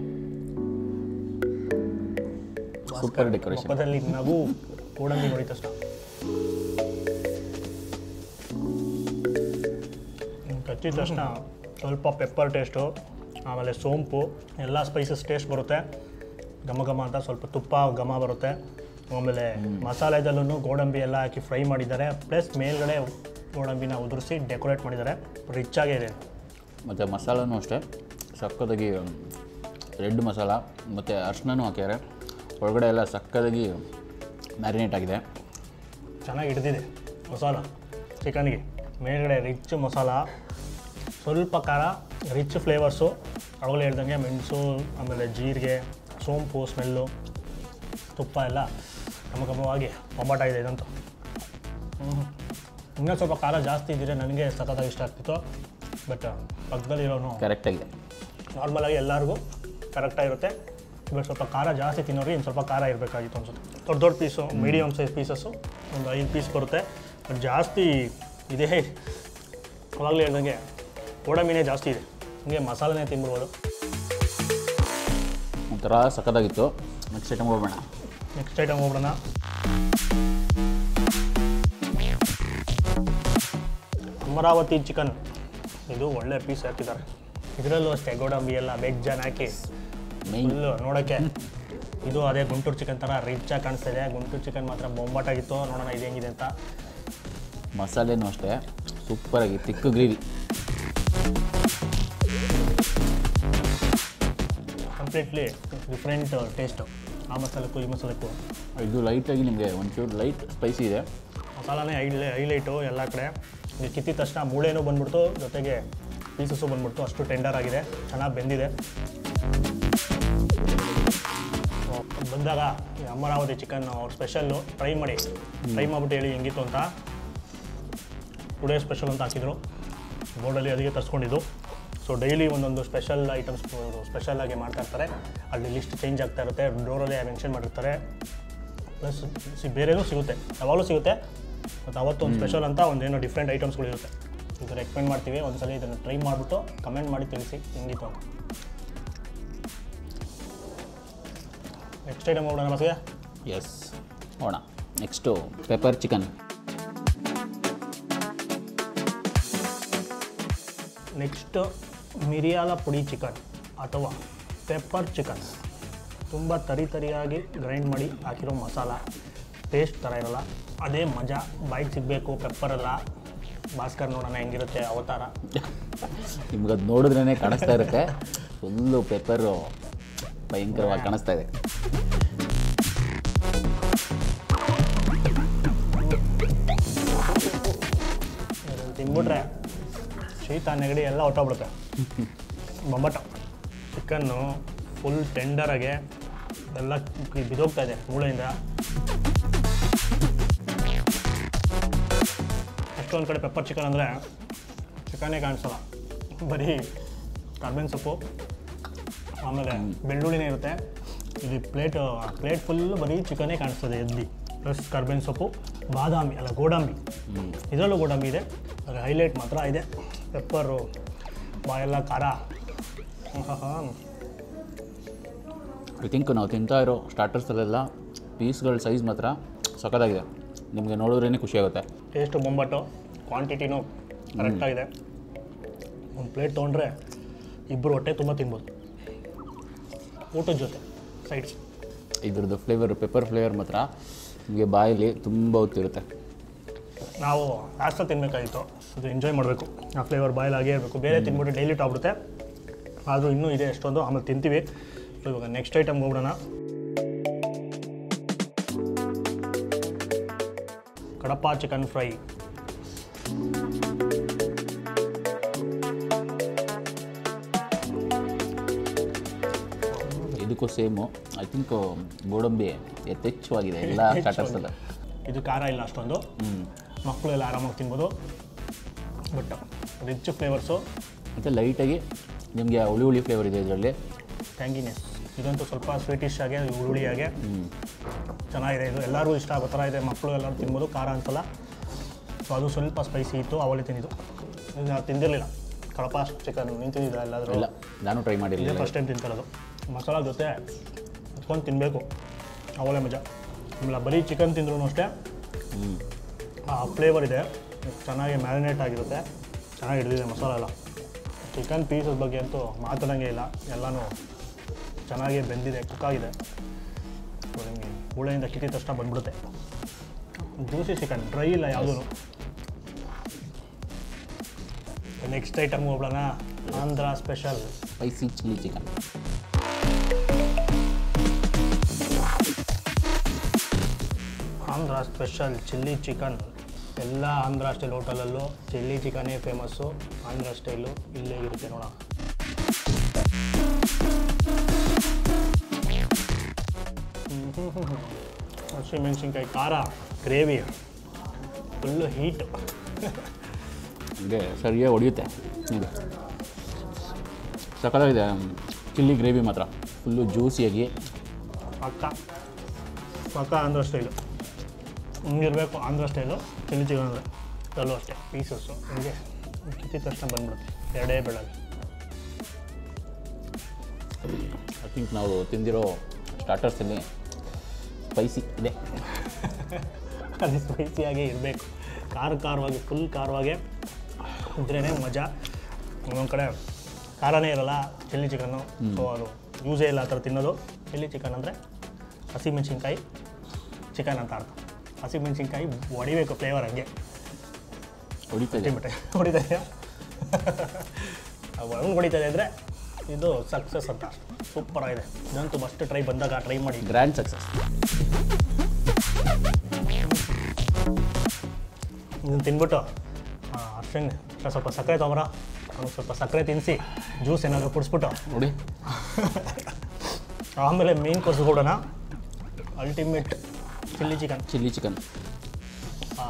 ಸೂಪರ್ ಡೆಕೋರೇಷನ್ ಅದರಲ್ಲಿ ನಗು ಗೋಡಂಬಿ ನೋಡಿ ತಕ್ಷಣ ಕಚ್ಚಿದ ತಕ್ಷಣ ಸ್ವಲ್ಪ ಪೆಪ್ಪರ್ ಟೇಸ್ಟು ಆಮೇಲೆ ಸೋಂಪು ಎಲ್ಲ ಸ್ಪೈಸಸ್ ಟೇಸ್ಟ್ ಬರುತ್ತೆ ಘಮ ಘಮ ಅಂತ ಸ್ವಲ್ಪ ತುಪ್ಪ ಘಮ ಬರುತ್ತೆ ಆಮೇಲೆ ಮಸಾಲೆದಲ್ಲೂ ಗೋಡಂಬಿ ಎಲ್ಲ ಹಾಕಿ ಫ್ರೈ ಮಾಡಿದ್ದಾರೆ ಪ್ಲಸ್ ಮೇಲ್ಗಡೆ ಗೋಡಂಬಿನ ಉದುರಿಸಿ ಡೆಕೋರೇಟ್ ಮಾಡಿದ್ದಾರೆ ರಿಚ್ ಆಗಿದೆ ಮತ್ತು ಮಸಾಲೂ ಅಷ್ಟೇ ಸಕ್ಕದಾಗಿ ರೆಡ್ ಮಸಾಲ ಮತ್ತು ಅರ್ಶಿನೂ ಹಾಕಿದ್ದಾರೆ ಒಳಗಡೆ ಎಲ್ಲ ಸಕ್ಕದಾಗಿ ಮ್ಯಾರಿನೇಟ್ ಆಗಿದೆ ಚೆನ್ನಾಗಿ ಹಿಡಿದಿದೆ ಮಸಾಲ ಚಿಕನ್ಗೆ ಮೇಲ್ಗಡೆ ರಿಚ್ ಮಸಾಲ ಸ್ವಲ್ಪ ಖಾರ ರಿಚ್ ಫ್ಲೇವರ್ಸು ಅವಾಗಲೇ ಹೇಳ್ದಂಗೆ ಮೆಣಸು ಆಮೇಲೆ ಜೀರಿಗೆ ಸೋಂಪು ಸ್ಮೆಲ್ಲು ತುಪ್ಪ ಎಲ್ಲ ಗಮಗಮವಾಗಿ ಬೊಂಬಾಟ ಇದೆ ಇದಂತೂ ಇನ್ನೂ ಸ್ವಲ್ಪ ಖಾರ ಜಾಸ್ತಿ ಇದ್ದರೆ ನನಗೆ ಸಖತ್ತಾಗಿ ಇಷ್ಟ ಆಗ್ತಿತ್ತು ಬಟ್ ಪಕ್ಕದಲ್ಲಿರೋನು ಕರೆಕ್ಟಾಗಿದೆ ನಾರ್ಮಲಾಗಿ ಎಲ್ಲರಿಗೂ ಕರೆಕ್ಟಾಗಿರುತ್ತೆ ಬಟ್ ಸ್ವಲ್ಪ ಖಾರ ಜಾಸ್ತಿ ತಿನ್ನೋರಿಗೆ ಇನ್ನು ಸ್ವಲ್ಪ ಖಾರ ಇರಬೇಕಾಗಿತ್ತು ಅನ್ಸುತ್ತೆ ದೊಡ್ಡ ದೊಡ್ಡ ಪೀಸು ಮೀಡಿಯಮ್ ಸೈಜ್ ಪೀಸಸ್ಸು ಒಂದು ಐದು ಪೀಸ್ ಬರುತ್ತೆ ಬಟ್ ಜಾಸ್ತಿ ಇದೇ ಅವಾಗಲೇ ಹೇಳ್ದಂಗೆ ಗೋಡಂಬಿನೇ ಜಾಸ್ತಿ ಇದೆ ಹೀಗೆ ಮಸಾಲೆನೇ ತಿಂಬಿಡ್ಬೋದು ಒಂಥರ ಸಖತ್ತಾಗಿತ್ತು ನೆಕ್ಸ್ಟ್ ಐಟಮ್ ಹೋಗೋಣ ನೆಕ್ಸ್ಟ್ ಐಟಮ್ ಹೋಗೋಣ ಅಮರಾವತಿ ಚಿಕನ್ ಇದು ಒಳ್ಳೆ ಪೀಸ್ ಹಾಕಿದ್ದಾರೆ ಇದರಲ್ಲೂ ಅಷ್ಟೇ ಗೋಡಂಬಿ ಎಲ್ಲ ವೆಜ್ಜನ್ನು ಹಾಕಿ ಫುಲ್ಲು ನೋಡೋಕ್ಕೆ ಇದು ಅದೇ ಗುಂಟೂರು ಚಿಕನ್ ಥರ ರಿಚ್ಚಾಗಿ ಕಾಣಿಸ್ತಾ ಇದೆ ಗುಂಟೂರು ಚಿಕನ್ ಮಾತ್ರ ಬೊಂಬಾಟಾಗಿತ್ತು ನೋಡೋಣ ಇದು ಹೆಂಗಿದೆ ಅಂತ ಮಸಾಲೆನೂ ಅಷ್ಟೇ ಸೂಪರಾಗಿ thick gravy completely different taste ಆ ಮಸಾಲಕ್ಕೂ ಈ ಮಸಾಲಕ್ಕೂ ಇದು ಲೈಟಾಗಿ ನಿಮಗೆ ಒಂಚೂರು ಲೈಟ್ ಸ್ಪೈಸಿ ಇದೆ ಮಸಾಲನೇ ಐಲೆ ಹೈಲೈಟು ಎಲ್ಲ ಕಡೆ ನೀವು ಕಿತ್ತಿದ ತಕ್ಷಣ ಮೂಳೆನೂ ಬಂದ್ಬಿಡ್ತು ಜೊತೆಗೆ ಪೀಸಸ್ಸು ಬಂದ್ಬಿಡ್ತು ಅಷ್ಟು ಟೆಂಡರ್ ಆಗಿದೆ ಚೆನ್ನಾಗಿ ಬೆಂದಿದೆ ಬಂದಾಗ ಅಮರಾವತಿ ಚಿಕನ್ ಅವ್ರ ಸ್ಪೆಷಲ್ಲು ಟ್ರೈ ಮಾಡಿ ಟ್ರೈ ಮಾಡಿಬಿಟ್ಟು ಹೇಳಿ ಹೆಂಗಿತ್ತು ಅಂತ ಟುಡೇ ಸ್ಪೆಷಲ್ ಅಂತ ಹಾಕಿದ್ರು ಬೋರ್ಡಲ್ಲಿ ಅದಕ್ಕೆ ತರಿಸ್ಕೊಂಡಿದ್ದು. ಸೊ ಡೈಲಿ ಒಂದೊಂದು ಸ್ಪೆಷಲ್ ಐಟಮ್ಸ್ ಸ್ಪೆಷಲ್ ಆಗಿ ಮಾಡ್ತಾ ಇರ್ತಾರೆ, ಅಲ್ಲಿ ಲಿಸ್ಟ್ ಚೇಂಜ್ ಆಗ್ತಾ ಇರುತ್ತೆ, ಡೋರಲ್ಲಿ ಮೆನ್ಷನ್ ಮಾಡಿರ್ತಾರೆ. ಪ್ಲಸ್ ಸಿ ಬೇರೆನೂ ಸಿಗುತ್ತೆ, ಯಾವಾಗಲೂ ಸಿಗುತ್ತೆ, ಮತ್ತು ಅವತ್ತೊಂದು ಸ್ಪೆಷಲ್ ಅಂತ ಒಂದೇನೋ ಡಿಫ್ರೆಂಟ್ ಐಟಮ್ಸ್ಗಳಿರುತ್ತೆ. ಇದು ರೆಕಮೆಂಡ್ ಮಾಡ್ತೀವಿ, ಒಂದು ಸಲ ಇದನ್ನು ಟ್ರೈ ಮಾಡಿಬಿಟ್ಟು ಕಮೆಂಟ್ ಮಾಡಿ ತಿಳಿಸಿ ಹೆಂಗಿತ್ತು ಅಂತ. ನೆಕ್ಸ್ಟ್ ಐಟಮ್ ಹೋಗೋಣ ಮಸೆ. ಎಸ್ ಹೋಗೋಣ. Next pepper chicken. ನೆಕ್ಸ್ಟ್ ಮಿರಿಯಾಲ ಪುಡಿ ಚಿಕನ್ ಅಥವಾ ಪೆಪ್ಪರ್ ಚಿಕನ್. ತುಂಬ ತರಿ ತರಿಯಾಗಿ ಗ್ರೈಂಡ್ ಮಾಡಿ ಹಾಕಿರೋ ಮಸಾಲ, ಟೇಸ್ಟ್ ಥರ ಇರೋಲ್ಲ, ಅದೇ ಮಜಾ. ಬೈಕ್ ಸಿಗಬೇಕು ಪೆಪ್ಪರಲ್ಲ. ಭಾಸ್ಕರ್ ನೋಡೋಣ ಹೆಂಗಿರುತ್ತೆ ಅವತಾರ. ನಿಮ್ಗದು ನೋಡಿದ್ರೇ ಕಾಣಿಸ್ತಾ ಇರುತ್ತೆ, ಫುಲ್ಲು ಪೆಪ್ಪರು ಭಯಂಕರವಾಗಿ ಕಾಣಿಸ್ತಾ ಇದೆ. ತಿಂದ್ಬಿಟ್ರೆ ಶೀತ ನೆಗಡಿ ಎಲ್ಲ ಹೊಟ್ಟೋಗ್ಬಿಡುತ್ತೆ. ಬೊಂಬಟ ಚಿಕನ್ನು ಫುಲ್ ಟೆಂಡರಾಗೆ ಎಲ್ಲ ಬಿದ್ದೋಗ್ತಾ ಇದೆ ಮೂಳೆಯಿಂದ. ಎಷ್ಟೊಂದು ಕಡೆ ಪೆಪ್ಪರ್ ಚಿಕನ್ ಅಂದರೆ ಚಿಕನ್ನೇ ಕಾಣಿಸೋಲ್ಲ, ಬರೀ ಕರ್ಬೇವಿನ ಸೊಪ್ಪು ಆಮೇಲೆ ಬೆಳ್ಳುಳ್ಳಿನೇ ಇರುತ್ತೆ. ಇಲ್ಲಿ ಪ್ಲೇಟ್ ಪ್ಲೇಟ್ ಫುಲ್ಲು ಬರೀ ಚಿಕನ್ನೇ ಕಾಣಿಸ್ತದೆ ಎದ್ದಿ, ಪ್ಲಸ್ ಕರ್ಬೇವಿನ ಸೊಪ್ಪು, ಬಾದಾಮಿ ಅಲ್ಲ ಗೋಡಂಬಿ, ಇದರಲ್ಲೂ ಗೋಡಂಬಿ ಇದೆ. ಆದರೆ ಹೈಲೈಟ್ ಮಾತ್ರ ಇದೆ ಪೆಪ್ಪರು, ಬಾಯೆಲ್ಲ ಖಾರ. ಹಾಂ ಹಾಂ, ಐ ಥಿಂಕ್ ನಾವು ತಿಂತಾ ಇರೋ ಸ್ಟಾರ್ಟರ್ಸಲ್ಲೆಲ್ಲ ಪೀಸ್ಗಳ ಸೈಜ್ ಮಾತ್ರ ಸಖತ್ತಾಗಿದೆ, ನಿಮಗೆ ನೋಡಿದ್ರೇ ಖುಷಿಯಾಗುತ್ತೆ. ಟೇಸ್ಟು ಬೊಂಬಟ್ಟು, ಕ್ವಾಂಟಿಟಿನೂ ಕರೆಕ್ಟಾಗಿದೆ. ಒಂದು ಪ್ಲೇಟ್ ತೊಗೊಂಡ್ರೆ ಇಬ್ಬರು ಹೊಟ್ಟೆ ತುಂಬ ತಿನ್ಬೋದು, ಊಟದ ಜೊತೆ ಸೈಡ್ಸ್. ಇದ್ರದ್ದು ಫ್ಲೇವರ್, ಪೆಪ್ಪರ್ ಫ್ಲೇವರ್ ಮಾತ್ರ ನಿಮಗೆ ಬಾಯಲ್ಲಿ ತುಂಬ ಹೊತ್ತಿರುತ್ತೆ. ನಾವು ಲಾಸ್ಟ್ ತಿನ್ನಬೇಕಾಗಿತ್ತು, ಅದು ಎಂಜಾಯ್ ಮಾಡಬೇಕು. ಆ ಫ್ಲೇವರ್ ಬಾಯಲ್ಲಿ ಆಗೇ ಇರಬೇಕು, ಬೇರೆ ತಿನ್ಬಿಟ್ಟು ಡೈಲಿ ಟಾಗ್ಬಿಡುತ್ತೆ. ಆದರೂ ಇನ್ನೂ ಇದೆ ಎಷ್ಟೊಂದು, ಆಮೇಲೆ ತಿಂತೀವಿ. ಇವಾಗ ನೆಕ್ಸ್ಟ್ ಐಟಮ್ ಹೋಗೋಣ. Kadapa chicken fry. ಇದಕ್ಕೂ ಸೇಮು, ಐ ಥಿಂಕ್ ಗೋಡಂಬಿ ಯಥೇಚ್ಛವಾಗಿದೆ ಎಲ್ಲ ಸ್ಟಾರ್ಟರ್ಸಲ್ಲ. ಇದು ಖಾರ ಇಲ್ಲ ಅಷ್ಟೊಂದು, ಮಕ್ಕಳು ಎಲ್ಲ ಆರಾಮಾಗಿ ತಿನ್ಬೋದು. ಬಟ್ ರಿಚ್ ಫ್ಲೇವರ್ಸು ಮತ್ತು ಲೈಟಾಗಿ ನಿಮಗೆ ಹುಳಿ ಹುಳಿ ಫ್ಲೇವರ್ ಇದೆ ಇದರಲ್ಲಿ, ಟ್ಯಾಂಗಿನೆಸ್. ಇದಂತೂ ಸ್ವಲ್ಪ ಸ್ವೀಟಿಶ್ ಆಗಿ ಹುಳಿಯಾಗೆ ಚೆನ್ನಾಗಿದೆ. ಇದು ಎಲ್ಲರಿಗೂ ಇಷ್ಟ ಆಗೋ ಥರ ಇದೆ, ಮಕ್ಕಳು ಎಲ್ಲರೂ ತಿನ್ಬೋದು, ಖಾರ ಅನ್ಸಲ್ಲ. ಸೊ ಅದು ಸ್ವಲ್ಪ ಸ್ಪೈಸಿ ಇತ್ತು, ಅವಳಿ ತಿಂದಿದ್ದು. ನಾನು ತಿಂದಿರಲಿಲ್ಲ ಕಡಪ ಚಿಕನ್, ನೀನು ತಿಂದಿದ್ದ ಎಲ್ಲಾದರೂ? ಇಲ್ಲ, ನಾನು ಟ್ರೈ ಮಾಡಿಲ್ಲ, ಫಸ್ಟ್ ಟೈಮ್ ತಿಂತಿರೋದು. ಮಸಾಲ ಜೊತೆ ಕುತ್ಕೊಂಡು ತಿನ್ನಬೇಕು, ಅವಳೆ ಮಜಾ. ಆಮೇಲೆ ಬರೀ ಚಿಕನ್ ತಿಂದ್ರೂ ಅಷ್ಟೇ ಆ ಫ್ಲೇವರ್ ಇದೆ, ಚೆನ್ನಾಗಿ ಮ್ಯಾರಿನೇಟ್ ಆಗಿರುತ್ತೆ, ಚೆನ್ನಾಗಿ ಹಿಡಿದಿದೆ ಮಸಾಲ ಎಲ್ಲ. ಚಿಕನ್ ಪೀಸಸ್ ಬಗ್ಗೆ ಅಂತೂ ಮಾತಾಡೋಂಗೆ ಇಲ್ಲ, ಎಲ್ಲನೂ ಚೆನ್ನಾಗಿ ಬೆಂದಿದೆ, ಕುಕ್ಕಾಗಿದೆ. ನಿಮಗೆ ಹುಳೆಯಿಂದ ಕಿತ್ತಿದ ತಕ್ಷಣ ಬಂದ್ಬಿಡುತ್ತೆ. ಜ್ಯೂಸಿ ಚಿಕನ್, ಡ್ರೈ ಇಲ್ಲ ಯಾವುದೂ. ನೆಕ್ಸ್ಟ್ ಐಟಮ್ ಹೋಗೋಣ, Andhra special spicy chilli chicken. Andhra special chilli chicken. ಎಲ್ಲ ಆಂಧ್ರ ಸ್ಟೈಲ್ ಹೋಟೆಲಲ್ಲೂ ಚಿಲ್ಲಿ ಚಿಕನ್ನೇ ಫೇಮಸ್ಸು. ಆಂಧ್ರ ಸ್ಟೈಲು ಇಲ್ಲೇ ಇರುತ್ತೆ ನೋಡೋಣ. ಹಸಿಮೆಣಸಿನ್ಕಾಯಿ ಖಾರ, ಗ್ರೇವಿ ಫುಲ್ಲು ಹೀಟ್, ಹೀಗೆ ಸರಿಯಾಗಿ ಹೊಡೆಯುತ್ತೆ. ಇದು ಸಖತ್ತಾಗಿದೆ ಚಿಲ್ಲಿ ಗ್ರೇವಿ ಮಾತ್ರ, ಫುಲ್ಲು ಜ್ಯೂಸಿಯಾಗಿ ಪಕ್ಕ ಪಕ್ಕ ಆಂಧ್ರ ಸ್ಟೈಲು. ಹಿಂಗಿರಬೇಕು ಆಂಧ್ರ ಸ್ಟೈಲು ಚಿಲ್ಲಿ ಚಿಕನ್ ಅಂದರೆ. ಎಲ್ಲೂ ಅಷ್ಟೇ ಪೀಸಸ್ಸು ಹೀಗೆ ಕಿತ್ತಿದ ತಕ್ಷಣ ಬಂದ್ಬಿಡುತ್ತೆ, ಎರಡೇ ಬೆಳಗ್ಗೆ. ಐ ಥಿಂಕ್ ನಾವು ತಿಂದಿರೋ ಸ್ಟಾರ್ಟರ್ಸಲ್ಲಿ ಸ್ಪೈಸಿ ಇದೆ, ಅದು ಸ್ಪೈಸಿಯಾಗೇ ಇರಬೇಕು, ಖಾರ ಖಾರವಾಗಿ ಫುಲ್ ಖಾರವಾಗೆ ಇದ್ರೇ ಮಜಾ. ಒಂದೊಂದು ಕಡೆ ಖಾರನೇ ಇರೋಲ್ಲ ಚಿಲ್ಲಿ ಚಿಕನ್ನು, ಸೊ ಅದು ಯೂಸೇ ಇಲ್ಲ ಆ ಥರ ತಿನ್ನೋದು. ಚಿಲ್ಲಿ ಚಿಕನ್ ಅಂದರೆ ಹಸಿಮೆಣಸಿನ್ಕಾಯಿ ಚಿಕನ್ ಅಂತ ಅರ್ಥ. ಹಸಿಮೆಣಸಿನ್ಕಾಯಿ ಹೊಡಿಬೇಕು, ಫ್ಲೇವರ್ ಹಂಗೆ ಹೊಡಿತೈತೆ ಬಿಟ್ಟೆ ಹೊಡಿತೈತೆ ಒಳಗೆ ಹೊಡಿತದೆ ಅಂದರೆ ಇದು ಸಕ್ಸಸ್ ಅಂತ. ಸೂಪರ್ ಆಗಿದೆ ಇದಂತೂ, ಫಸ್ಟ್ ಟ್ರೈ ಬಂದಾಗ ಟ್ರೈ ಮಾಡಿ ಗ್ರ್ಯಾಂಡ್ ಸಕ್ಸಸ್. ಇದನ್ನು ತಿನ್ಬಿಟ್ಟು ಅರ್ಶನ್ ಸ್ವಲ್ಪ ಸಕ್ಕರೆ ತೊಗೊಂಬರ, ಅವ್ನಿಗೆ ಸ್ವಲ್ಪ ಸಕ್ಕರೆ ತಿನ್ನಿಸಿ ಜ್ಯೂಸ್ ಏನಾದರೂ ಕುಡಿಸ್ಬಿಟ್ಟು ನೋಡಿ. ಆಮೇಲೆ ಮೇನ್ ಕೋರ್ಸ್ ಕೊಡೋಣ, ultimate chilli chicken. Chilli chicken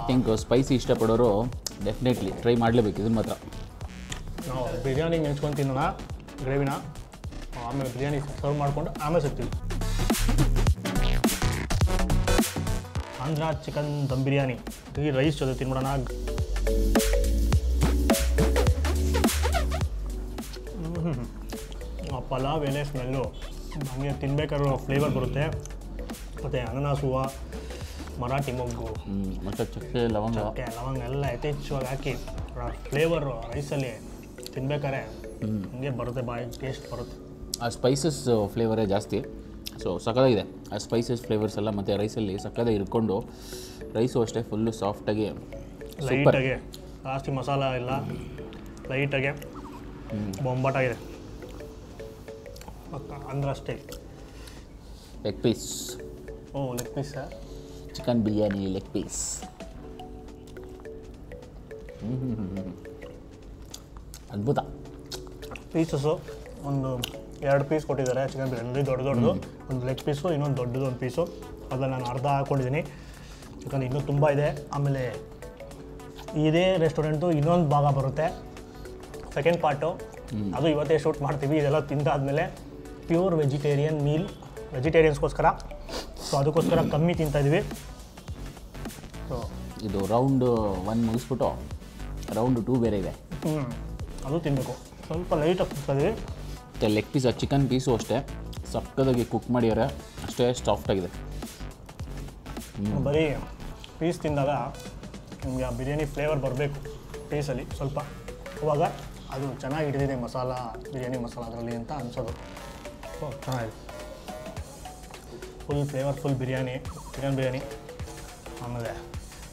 think spicy ಇಷ್ಟಪಡೋರು ಡೆಫಿನೆಟ್ಲಿ ಟ್ರೈ ಮಾಡಲೇಬೇಕು ಇದನ್ನು ಮಾತ್ರ. ನಾವು ಬಿರಿಯಾನಿ ನೆನೆಸ್ಕೊಂತೀನ ಗ್ರೇವಿನ, ಆಮೇಲೆ ಬಿರಿಯಾನಿ ಸರ್ವ್ ಮಾಡಿಕೊಂಡು ಆಮೇಲೆ ಸಿಗ್ತೀವಿ. ಆಂಧ್ರ ಚಿಕನ್ ದಮ್ ಬಿರಿಯಾನಿ ಈ ರೈಸ್ ಜೊತೆ ತಿನ್ಬಿಡೋಣ. ಆ ಪಲಾವ್ ಎಲೆ ಸ್ಮೆಲ್ಲು ನಮಗೆ ತಿನ್ಬೇಕಾದ್ರೂ ಫ್ಲೇವರ್ ಬರುತ್ತೆ. ಮತ್ತು ಅನನಾಸುವ ಮರಾಠಿ ಮೊಗ್ಗು ಮತ್ತು ಚಕ್ಕೆ ಲವಂಗ ಚಕ್ಕೆ ಲವಂಗ ಎಲ್ಲ ಯಥೇಚ್ಛವಾಗಿ ಹಾಕಿ ಫ್ಲೇವರು ರೈಸಲ್ಲಿ ತಿನ್ಬೇಕಾದ್ರೆ ಹಂಗೆ ಬರುತ್ತೆ, ಬಾಯಿ ಟೇಸ್ಟ್ ಬರುತ್ತೆ. ಆ ಸ್ಪೈಸಸ್ ಫ್ಲೇವರೇ ಜಾಸ್ತಿ, ಸೊ ಸಕ್ಕದಾಗಿದೆ ಆ ಸ್ಪೈಸಸ್ ಫ್ಲೇವರ್ಸ್ ಎಲ್ಲ. ಮತ್ತು ರೈಸಲ್ಲಿ ಸಕ್ಕದ ಇರ್ಕೊಂಡು ರೈಸು ಅಷ್ಟೇ ಫುಲ್ಲು ಸಾಫ್ಟಾಗಿ ಲೈಟಾಗಿ, ಜಾಸ್ತಿ ಮಸಾಲ ಇಲ್ಲ, ಲೈಟಾಗೆ ಬೊಂಬಾಟಾಗಿದೆ. ಪಕ್ಕ ಆಂಧ್ರ ಸ್ಟೈಲ್ ಲೆಗ್ ಪೀಸ್. ಓ leg piece sir, chicken biryani leg piece. ಅದ್ಭುತ ಪೀಸಸ್ಸು. ಒಂದು ಎರಡು ಪೀಸ್ ಕೊಟ್ಟಿದ್ದಾರೆ ಚಿಕನ್ ಬಿರಿಯಾನಿ, ದೊಡ್ಡ ದೊಡ್ಡದು ಒಂದು ಲೆಗ್ ಪೀಸು, ಇನ್ನೊಂದು ದೊಡ್ಡದು ಒಂದು ಪೀಸು. ಅದನ್ನು ನಾನು ಅರ್ಧ ಹಾಕ್ಕೊಂಡಿದ್ದೀನಿ ಯಾಕಂದರೆ ಇನ್ನೂ ತುಂಬ ಇದೆ. ಆಮೇಲೆ ಇದೇ ರೆಸ್ಟೋರೆಂಟು ಇನ್ನೊಂದು ಭಾಗ ಬರುತ್ತೆ, ಸೆಕೆಂಡ್ ಪಾರ್ಟು, ಅದು ಇವತ್ತೇ ಶೂಟ್ ಮಾಡ್ತೀವಿ. ಇದೆಲ್ಲ ತಿಂದಾದಮೇಲೆ ಪ್ಯೂರ್ ವೆಜಿಟೇರಿಯನ್ ಮೀಲ್ ವೆಜಿಟೇರಿಯನ್ಸ್ಗೋಸ್ಕರ, ಸೊ ಅದಕ್ಕೋಸ್ಕರ ಕಮ್ಮಿ ತಿಂತಾಯಿದ್ವಿ. ಸೊ ಇದು ರೌಂಡ್ ಒನ್ ಮುಗಿಸ್ಬಿಟ್ಟು ರೌಂಡ್ ಟೂ ಬೇರೆ ಇದೆ, ಹ್ಞೂ ಅದು ತಿನ್ನಬೇಕು. ಸ್ವಲ್ಪ ಲೈಟಾಗಿ ತಿಂತಾಯಿದ್ವಿ. ಮತ್ತು ಲೆಗ್ ಪೀಸ್, ಆ ಚಿಕನ್ ಪೀಸು ಅಷ್ಟೇ ಸಕ್ಕದಾಗಿ ಕುಕ್ ಮಾಡಿದರೆ ಅಷ್ಟೇ ಸಾಫ್ಟಾಗಿದೆ. ಬರೀ ಪೀಸ್ ತಿಂದಾಗ ನಿಮಗೆ ಆ ಬಿರಿಯಾನಿ ಫ್ಲೇವರ್ ಬರಬೇಕು ಪೀಸಲ್ಲಿ ಸ್ವಲ್ಪ, ಅವಾಗ ಅದು ಚೆನ್ನಾಗಿ ಹಿಡಿದಿದೆ ಮಸಾಲ, ಬಿರಿಯಾನಿ ಮಸಾಲ ಅದರಲ್ಲಿ ಅಂತ ಅನಿಸೋದು. ಸೊ ಚೆನ್ನಾಗಿದೆ, full flavour, full biryani, chicken biryani. ಆಮೇಲೆ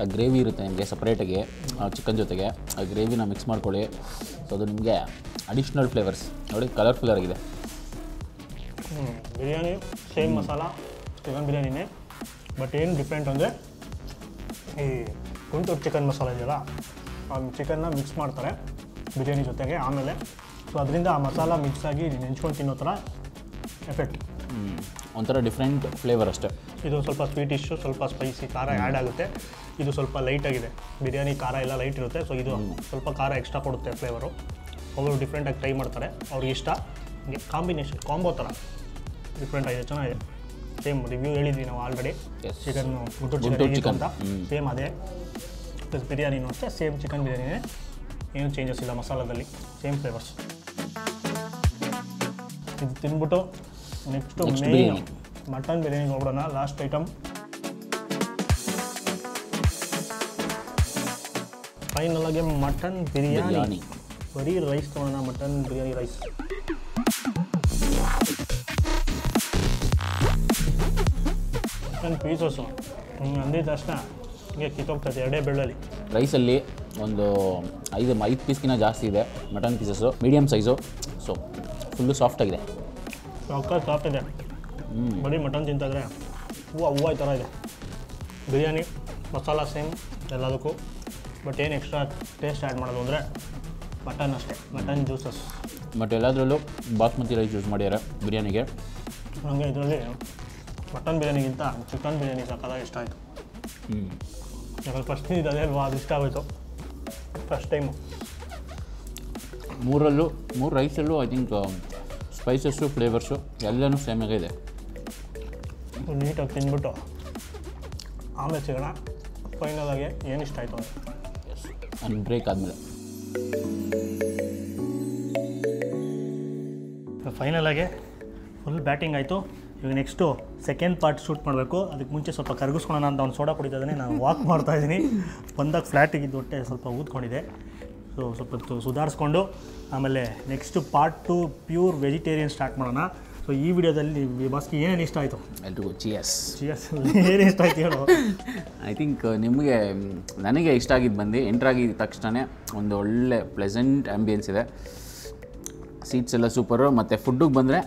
ಆ ಗ್ರೇವಿ ಇರುತ್ತೆ ನಿಮಗೆ ಸಪ್ರೇಟಾಗಿ ಚಿಕನ್ ಜೊತೆಗೆ, ಆ ಗ್ರೇವಿನ ಮಿಕ್ಸ್ ಮಾಡ್ಕೊಳ್ಳಿ, ಸೊ ಅದು ನಿಮಗೆ ಅಡಿಷ್ನಲ್ ಫ್ಲೇವರ್ಸ್. ನೋಡಿ ಕಲರ್ಫುಲ್ ಆಗಿದೆ. ಹ್ಞೂ ಬಿರಿಯಾನಿ ಸೇಮ್ ಮಸಾಲ ಚಿಕನ್ ಬಿರಿಯಾನಿನೇ, ಬಟ್ ಏನು ಡಿಫ್ರೆಂಟ್ ಅಂದರೆ ಈ ಗುಂಟೂರು ಚಿಕನ್ ಮಸಾಲ ಇದೆಯಲ್ಲ, ಆ ಚಿಕನ್ನ ಮಿಕ್ಸ್ ಮಾಡ್ತಾರೆ ಬಿರಿಯಾನಿ ಜೊತೆಗೆ ಆಮೇಲೆ, ಸೊ ಅದರಿಂದ ಆ ಮಸಾಲ ಮಿಕ್ಸ್ ಆಗಿ ನೆಂಚ್ಕೊಂಡು ತಿನ್ನೋ ಥರ ಎಫೆಕ್ಟ್, ಒಂಥರ ಡಿಫ್ರೆಂಟ್ ಫ್ಲೇವರ್ ಅಷ್ಟೇ. ಇದು ಸ್ವಲ್ಪ ಸ್ವೀಟಿಶು, ಸ್ವಲ್ಪ ಸ್ಪೈಸಿ, ಖಾರ ಆ್ಯಡ್ ಆಗುತ್ತೆ. ಇದು ಸ್ವಲ್ಪ ಲೈಟಾಗಿದೆ, ಬಿರಿಯಾನಿ ಖಾರ ಎಲ್ಲ ಲೈಟ್ ಇರುತ್ತೆ, ಸೊ ಇದು ಸ್ವಲ್ಪ ಖಾರ ಎಕ್ಸ್ಟ್ರಾ ಕೊಡುತ್ತೆ ಫ್ಲೇವರು. ಅವರು ಡಿಫ್ರೆಂಟಾಗಿ ಟ್ರೈ ಮಾಡ್ತಾರೆ, ಅವ್ರಿಗೆ ಇಷ್ಟ. ಕಾಂಬಿನೇಷನ್ ಕಾಂಬೋ ಥರ ಡಿಫ್ರೆಂಟಾಗಿದೆ, ಚೆನ್ನಾಗಿದೆ. ಸೇಮ್ ರಿವ್ಯೂ ಹೇಳಿದ್ವಿ ನಾವು already, chicken Guntur chicken chicken ಅಂತ ಸೇಮ್ ಅದೇ, ಪ್ಲಸ್ ಬಿರಿಯಾನಿನೂ ಅಷ್ಟೇ ಸೇಮ್ ಚಿಕನ್ ಬಿರಿಯಾನಿನೇ, ಏನೂ ಚೇಂಜಸ್ ಇಲ್ಲ ಮಸಾಲದಲ್ಲಿ, ಸೇಮ್ ಫ್ಲೇವರ್ಸ್. ಇದು ತಿನ್ಬಿಟ್ಟು ನೆಕ್ಸ್ಟು ಮೇನ್ ಮಟನ್ ಬಿರಿಯಾನಿ ನೋಡೋಣ, ಲಾಸ್ಟ್ ಐಟಮ್. ಫೈನಲ್ ಆಗಿ ಮಟನ್ ಬಿರಿಯಾನಿ, ಬರೀ ರೈಸ್ ತೊಗೊಳೋಣ. Mutton biryani rice mutton pieces ನಿಮ್ಗೆ ಅಂದಿದ ತಕ್ಷಣ ಹೀಗೆ ಕಿತ್ತೋಗ್ತದೆ ಎರಡೇ ಬೆಳ್ಳಲ್ಲಿ. ರೈಸಲ್ಲಿ ಒಂದು ಐದು ಐದು ಪೀಸ್ಗಿನ ಜಾಸ್ತಿ ಇದೆ mutton pieces, medium size, so full ಸಾಫ್ಟಾಗಿದೆ, ಸಾಕ ಸಾಫ್ಟಿದೆ. ಬರೀ ಮಟನ್ ತಿಂತಾಯಿದ್ರೆ ಹೂವು ಹೂವು ಈ ಥರ ಇದೆ. ಬಿರಿಯಾನಿ ಮಸಾಲ ಸೇಮ್ ಎಲ್ಲದಕ್ಕೂ, ಬಟ್ ಏನು ಎಕ್ಸ್ಟ್ರಾ ಟೇಸ್ಟ್ ಆ್ಯಡ್ ಮಾಡೋದು ಅಂದರೆ ಮಟನ್ ಅಷ್ಟೇ, ಮಟನ್ ಜ್ಯೂಸಸ್. ಬಟ್ ಎಲ್ಲದರಲ್ಲೂ ಬಾಸ್ಮತಿ ರೈಸ್ ಯೂಸ್ ಮಾಡಿದ್ದಾರೆ ಬಿರಿಯಾನಿಗೆ. ನನಗೆ ಇದರಲ್ಲಿ ಮಟನ್ ಬಿರಿಯಾನಿಗಿಂತ ಚಿಕನ್ ಬಿರಿಯಾನಿ ಸಾಕಾದಾಗ ಇಷ್ಟ ಆಯಿತು. ಹ್ಞೂ ಯಾಕಂದರೆ ಫಸ್ಟ್ ಇದು ಅದೇ ಅಲ್ವಾ, ಅದು ಇಷ್ಟ ಆಗೋಯಿತು ಫಸ್ಟ್ ಟೈಮು. ಮೂರಲ್ಲೂ ಮೂರು ರೈಸಲ್ಲೂ ಐ ಥಿಂಕ್ ಸ್ಪೈಸಸ್ಸು ಫ್ಲೇವರ್ಸು ಎಲ್ಲನೂ ಸೇಮಾಗಿದೆ. ನೀಟಾಗಿ ತಿಂದ್ಬಿಟ್ಟು ಆಮೇಲೆ ಸಿಗೋಣ ಫೈನಲ್ ಆಗಿ ಏನು ಇಷ್ಟ ಆಯಿತು ಅಂದರೆ ಬ್ರೇಕ್ ಆದಮೇಲೆ. ಫೈನಲ್ ಆಗಿ ಫುಲ್ ಬ್ಯಾಟಿಂಗ್ ಆಯಿತು. ಈಗ ನೆಕ್ಸ್ಟು ಸೆಕೆಂಡ್ ಪಾರ್ಟ್ ಶೂಟ್ ಮಾಡಬೇಕು, ಅದಕ್ಕೆ ಮುಂಚೆ ಸ್ವಲ್ಪ ಕರ್ಗಿಸ್ಕೊಳೋಣ ಅಂತ ಅವ್ನು ಸೋಡಾ ಕುಡಿತಾ ಇದ್ದೀನಿ, ನಾನು ವಾಕ್ ಮಾಡ್ತಾಯಿದ್ದೀನಿ. ಬಂದಾಗ ಫ್ಲ್ಯಾಟಿಗಿದ್ದು ಹೊಟ್ಟೆ ಸ್ವಲ್ಪ ಊದ್ಕೊಂಡಿದೆ, ಸೊ ಸ್ವಲ್ಪ ಸುಧಾರಿಸ್ಕೊಂಡು ಆಮೇಲೆ next part two pure vegetarian start ಮಾಡೋಣ. ಸೊ ಈ ವಿಡಿಯೋದಲ್ಲಿ ಬಾಸ್ಗೆ ಏನೇನು ಇಷ್ಟ ಆಯಿತು ಎಲ್ರಿಗೂ ಚಿಯರ್ಸ್. ಚಿಯರ್ಸ್. ಏನೇನು ಇಷ್ಟ ಆಯಿತು ಹೇಳು. ಐ ಥಿಂಕ್ ನಿಮಗೆ ನನಗೆ ಇಷ್ಟ ಆಗಿದ್ದು ಬಂದು ಎಂಟ್ರಾಗಿದ್ದ ತಕ್ಷಣ ಒಂದು ಒಳ್ಳೆ ಪ್ಲೆಸೆಂಟ್ ಆ್ಯಂಬಿಯನ್ಸ್ ಇದೆ, ಸೀಟ್ಸ್ ಎಲ್ಲ ಸೂಪರು. ಮತ್ತು ಫುಡ್ಡಿಗೆ ಬಂದರೆ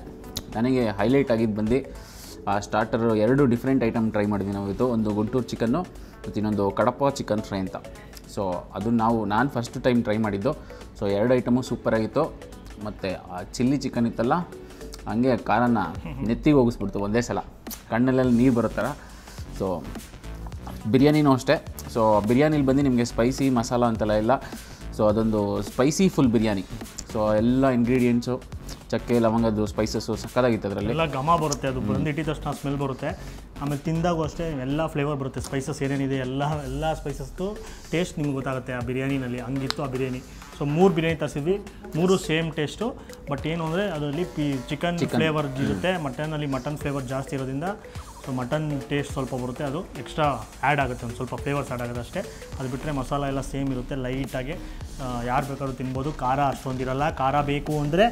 ನನಗೆ ಹೈಲೈಟ್ ಆಗಿದ್ದು ಬಂದು ಸ್ಟಾರ್ಟರ್ ಎರಡು ಡಿಫ್ರೆಂಟ್ ಐಟಮ್ ಟ್ರೈ ಮಾಡಿದ್ವಿ ನಾವು. ಇದು ಒಂದು ಗುಂಟೂರು ಚಿಕನ್ನು ಮತ್ತು ಇನ್ನೊಂದು ಕಡಪ ಚಿಕನ್ ಫ್ರೈ ಅಂತ. ಸೊ ಅದು ನಾವು ನಾನು ಫಸ್ಟ್ ಟೈಮ್ ಟ್ರೈ ಮಾಡಿದ್ದು. ಸೊ ಎರಡು ಐಟಮು ಸೂಪರಾಗಿತ್ತು. ಮತ್ತು ಚಿಲ್ಲಿ ಚಿಕನ್ ಇತ್ತಲ್ಲ, ಹಂಗೆ ಖಾರನ ನೆತ್ತಿಗೆ ಹೋಗಿಸ್ಬಿಡ್ತು ಒಂದೇ ಸಲ, ಕಣ್ಣಲ್ಲೆಲ್ಲ ನೀರು ಬರೋ ಥರ. ಸೊ ಬಿರಿಯಾನಿನೂ ಅಷ್ಟೇ. ಸೊ ಬಿರಿಯಾನಿಲಿ ಬಂದು ನಿಮಗೆ ಸ್ಪೈಸಿ ಮಸಾಲ ಅಂತೆಲ್ಲ ಇಲ್ಲ. ಸೊ ಅದೊಂದು ಸ್ಪೈಸಿ ಫುಲ್ ಬಿರಿಯಾನಿ. ಸೊ ಎಲ್ಲ ಇಂಗ್ರೀಡಿಯೆಂಟ್ಸು, ಚಕ್ಕೆ ಲವಂಗದ್ದು ಸ್ಪೈಸಸ್ಸು ಸಕ್ಕದಾಗಿತ್ತು. ಅದರಲ್ಲಿ ಎಲ್ಲ ಘಮ ಬರುತ್ತೆ, ಅದು ಬಂದಿಟ್ಟಿದ ತಕ್ಷಣ ಸ್ಮೆಲ್ ಬರುತ್ತೆ. ಆಮೇಲೆ ತಿಂದಾಗೂ ಅಷ್ಟೇ ಎಲ್ಲ ಫ್ಲೇವರ್ ಬರುತ್ತೆ, ಸ್ಪೈಸಸ್ ಏನೇನಿದೆ ಎಲ್ಲ ಎಲ್ಲ ಸ್ಪೈಸಸ್ದು ಟೇಸ್ಟ್ ನಿಮ್ಗೆ ಗೊತ್ತಾಗುತ್ತೆ ಆ ಬಿರಿಯಾನಿನಲ್ಲಿ. ಹಂಗಿತ್ತು ಆ ಬಿರಿಯಾನಿ. ಸೊ ಮೂರು ಬಿರಿಯಾನಿ ತರಿಸಿದ್ವಿ, ಮೂರು ಸೇಮ್ ಟೇಸ್ಟು. ಬಟ್ ಏನು ಅಂದರೆ ಅದರಲ್ಲಿ ಪಿ ಚಿಕನ್ ಫ್ಲೇವರ್ ಇರುತ್ತೆ, ಮಟನಲ್ಲಿ ಮಟನ್ ಫ್ಲೇವರ್ ಜಾಸ್ತಿ ಇರೋದ್ರಿಂದ ಸೊ ಮಟನ್ ಟೇಸ್ಟ್ ಸ್ವಲ್ಪ ಬರುತ್ತೆ, ಅದು ಎಕ್ಸ್ಟ್ರಾ ಆ್ಯಡ್ ಆಗುತ್ತೆ, ಒಂದು ಸ್ವಲ್ಪ ಫ್ಲೇವರ್ಸ್ ಆ್ಯಡ್ ಆಗುತ್ತೆ ಅಷ್ಟೇ. ಅದು ಬಿಟ್ಟರೆ ಮಸಾಲ ಎಲ್ಲ ಸೇಮ್ ಇರುತ್ತೆ, ಲೈಟಾಗಿ ಯಾರು ಬೇಕಾದ್ರೂ ತಿನ್ಬೋದು. ಖಾರ ಅಷ್ಟೊಂದಿರಲ್ಲ. ಖಾರ ಬೇಕು ಅಂದರೆ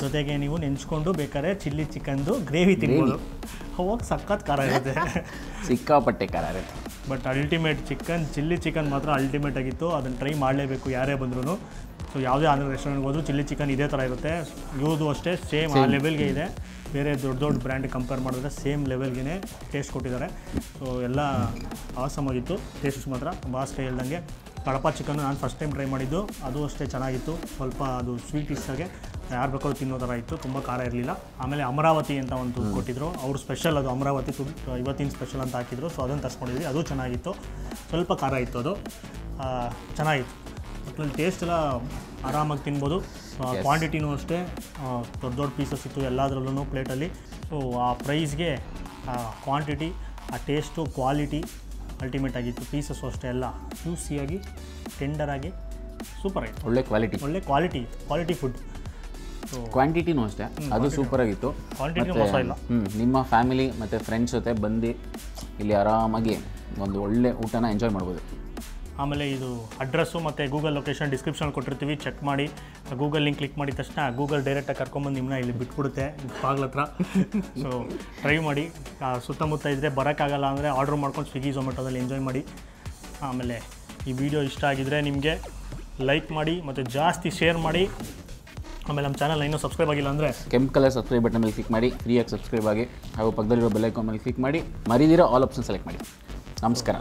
ಜೊತೆಗೆ ನೀವು ನೆಂಚ್ಕೊಂಡು ಬೇಕಾದ್ರೆ ಚಿಲ್ಲಿ ಚಿಕನ್ದು ಗ್ರೇವಿ ತಿನ್ಬೋದು. ಹೋಗಿ ಸಖತ್ ಖಾರ ಇರುತ್ತೆ, ಸಿಕ್ಕಾಪಟ್ಟೆ ಖಾರ ಇರುತ್ತೆ. But ultimate chicken chilli chicken ಮಾತ್ರ ಅಲ್ಟಿಮೇಟ್ ಆಗಿತ್ತು. ಅದನ್ನು ಟ್ರೈ ಮಾಡಲೇಬೇಕು ಯಾರೇ ಬಂದ್ರೂ. ಸೊ ಯಾವುದೇ ಆಂಧ್ರ ರೆಸ್ಟೋರೆಂಟ್ಗೆ ಹೋದರೂ ಚಿಲ್ಲಿ ಚಿಕನ್ ಇದೇ ಥರ ಇರುತ್ತೆ. ಇವ್ರದ್ದು ಅಷ್ಟೇ ಸೇಮ್ ಆ ಲೆವೆಲ್ಗೆ ಇದೆ. ಬೇರೆ ದೊಡ್ಡ ದೊಡ್ಡ ಬ್ರ್ಯಾಂಡ್ ಕಂಪೇರ್ ಮಾಡಿದ್ರೆ ಸೇಮ್ ಲೆವೆಲ್ಗೆ ಟೇಸ್ಟ್ ಕೊಟ್ಟಿದ್ದಾರೆ. ಸೊ ಎಲ್ಲ ಆಸಮಾಗಿತ್ತು ಟೇಸ್ಟ್ ಮಾತ್ರ. ಭಾಷೆ ಹೇಳ್ದಂಗೆ ಕಡಪ ಚಿಕನ್ನು ನಾನು ಫಸ್ಟ್ ಟೈಮ್ ಟ್ರೈ ಮಾಡಿದ್ದು, ಅದು ಅಷ್ಟೇ ಚೆನ್ನಾಗಿತ್ತು. ಸ್ವಲ್ಪ ಅದು ಸ್ವೀಟ್ ಇಷ್ಟಾಗೆ ಯಾರು ಬೇಕಾದ್ರೂ ತಿನ್ನೋ ಥರ ಇತ್ತು, ತುಂಬ ಖಾರ ಇರಲಿಲ್ಲ. ಆಮೇಲೆ ಅಮರಾವತಿ ಅಂತ ಒಂದು ಕೊಟ್ಟಿದ್ರು ಅವ್ರು ಸ್ಪೆಷಲ್, ಅದು ಅಮರಾವತಿ ಇವತ್ತಿನ ಸ್ಪೆಷಲ್ ಅಂತ ಹಾಕಿದ್ರು. ಸೊ ಅದನ್ನು ತರಿಸ್ಕೊಂಡಿದ್ವಿ, ಅದು ಚೆನ್ನಾಗಿತ್ತು. ಸ್ವಲ್ಪ ಖಾರ ಇತ್ತು, ಅದು ಚೆನ್ನಾಗಿತ್ತು. ಒಟ್ನಲ್ಲಿ ಟೇಸ್ಟ್ ಎಲ್ಲ ಆರಾಮಾಗಿ ತಿನ್ಬೋದು. ಕ್ವಾಂಟಿಟಿನೂ ಅಷ್ಟೇ ದೊಡ್ಡ ದೊಡ್ಡ ಪೀಸಸ್ ಇತ್ತು ಎಲ್ಲದರಲ್ಲೂ ಪ್ಲೇಟಲ್ಲಿ. ಸೊ ಆ ಪ್ರೈಸ್ಗೆ ಆ ಕ್ವಾಂಟಿಟಿ, ಆ ಟೇಸ್ಟು, ಕ್ವಾಲಿಟಿ ಅಲ್ಟಿಮೇಟ್ ಆಗಿತ್ತು. ಪೀಸಸ್ಸು ಅಷ್ಟೇ ಎಲ್ಲ ಜ್ಯೂಸಿಯಾಗಿ ಟೆಂಡರಾಗಿ ಸೂಪರಾಗಿತ್ತು. ಒಳ್ಳೆ ಕ್ವಾಲಿಟಿ ಒಳ್ಳೆ ಕ್ವಾಲಿಟಿ ಕ್ವಾಲಿಟಿ ಫುಡ್. ಕ್ವಾಂಟಿಟಿನೂ ಅಷ್ಟೇ, ಅದು ಸೂಪರಾಗಿತ್ತು. ಹ್ಞೂ ನಿಮ್ಮ ಫ್ಯಾಮಿಲಿ ಮತ್ತು ಫ್ರೆಂಡ್ಸ್ ಜೊತೆ ಬಂದು ಇಲ್ಲಿ ಆರಾಮಾಗಿ ಒಂದು ಒಳ್ಳೆ ಊಟನ ಎಂಜಾಯ್ ಮಾಡ್ಬೋದು. ಆಮೇಲೆ ಇದು ಅಡ್ರೆಸ್ಸು ಮತ್ತು ಗೂಗಲ್ ಲೊಕೇಶನ್ ಡಿಸ್ಕ್ರಿಪ್ಷನ್ ಕೊಟ್ಟಿರ್ತೀವಿ, ಚೆಕ್ ಮಾಡಿ. ಗೂಗಲ್ ಲಿಂಕ್ ಕ್ಲಿಕ್ ಮಾಡಿದ ತಕ್ಷಣ ಗೂಗಲ್ ಡೈರೆಕ್ಟಾಗಿ ಕರ್ಕೊಂಬಂದು ನಿಮ್ಮನ್ನ ಇಲ್ಲಿ ಬಿಟ್ಬಿಡುತ್ತೆ ಬಾಗ್ಲತ್ರ. ಸೊ ಟ್ರೈ ಮಾಡಿ, ಸುತ್ತಮುತ್ತ ಇದ್ದರೆ ಬರೋಕ್ಕಾಗಲ್ಲ ಅಂದರೆ ಆರ್ಡ್ರ್ ಮಾಡ್ಕೊಂಡು ಸ್ವಿಗ್ಗಿ ಝೊಮ್ಯಾಟೋದಲ್ಲಿ ಎಂಜಾಯ್ ಮಾಡಿ. ಆಮೇಲೆ ಈ ವಿಡಿಯೋ ಇಷ್ಟ ಆಗಿದರೆ ನಿಮಗೆ ಲೈಕ್ ಮಾಡಿ ಮತ್ತು ಜಾಸ್ತಿ ಶೇರ್ ಮಾಡಿ. ಆಮೇಲೆ ನಮ್ಮ ಚಾನಲ್ ಇನ್ನೂ ಸಬ್ಸ್ಕ್ರೈಬ್ ಆಗಿಲ್ಲ ಅಂದರೆ ಕೆಂಪು ಕಲರ್ ಸಬ್ಸ್ಕ್ರೈಬ್ ಬಟನ್ ಮೇಲೆ ಕ್ಲಿಕ್ ಮಾಡಿ, ಫ್ರೀಯಾಗಿ ಸಬ್ಸ್ಕ್ರೈಬ್ ಆಗಿ. ಹಾಗೂ ಪಕ್ಕದಲ್ಲಿರೋ ಬೆಲ್ ಐಕಾನ್ ಮೇಲೆ ಕ್ಲಿಕ್ ಮಾಡಿ, ಮರಿದಿರೋ ಆಲ್ ಆಪ್ಷನ್ ಸೆಲೆಕ್ಟ್ ಮಾಡಿ. ನಮಸ್ಕಾರ.